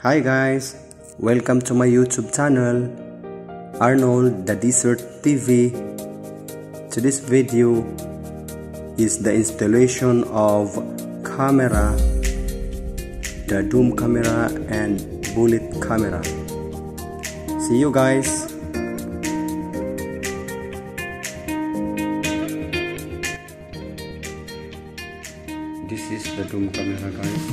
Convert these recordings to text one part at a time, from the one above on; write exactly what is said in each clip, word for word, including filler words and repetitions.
Hi guys, welcome to my YouTube channel Arnold the Desert T V. Today's video is the installation of camera, the dome camera and bullet camera. See you guys. This is the dome camera guys.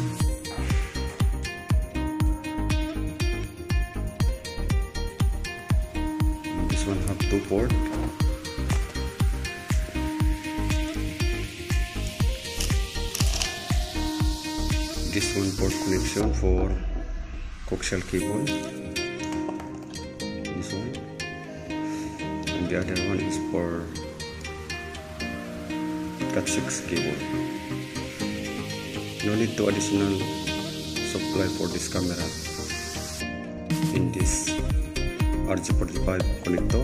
This one have two port. This one port connection for coaxial cable. This one, and the other one is for Cat six cable. No need to additional supply for this camera in this R G forty-five connector.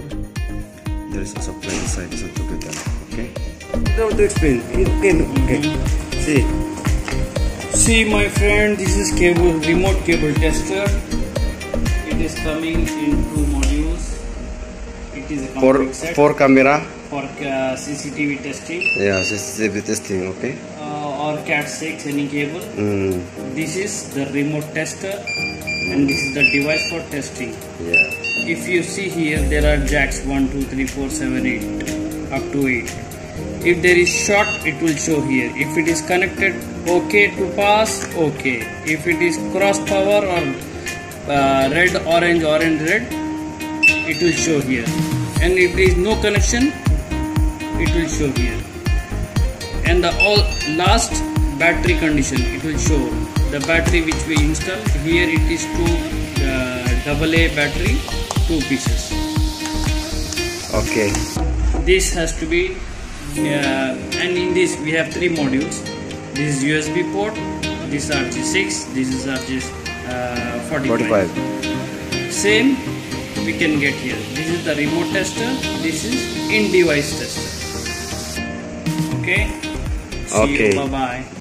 There is a supply inside this together. Okay. Now to explain. Okay, okay. See. See, my friend, this is cable remote cable tester. It is coming in two modules. It is a for set for camera for uh, C C T V testing. Yeah, C C T V testing. Okay. Uh, or Cat six any cable. Mm. This is the remote tester. And this is the device for testing. Yeah. If you see here, there are jacks one, two, three, four, seven, eight, up to eight. If there is short, it will show here. If it is connected, okay to pass, okay. If it is cross power or uh, red, orange, orange, red, it will show here. And if there is no connection, it will show here. And the all last battery condition, it will show. The battery which we install here, it is two double A battery, two pieces. Okay. This has to be, uh, and in this we have three modules. This is U S B port, this is R G six, this is R G forty-five. Uh, Same we can get here. This is the remote tester. This is in device tester. Okay. See okay. You. Bye bye.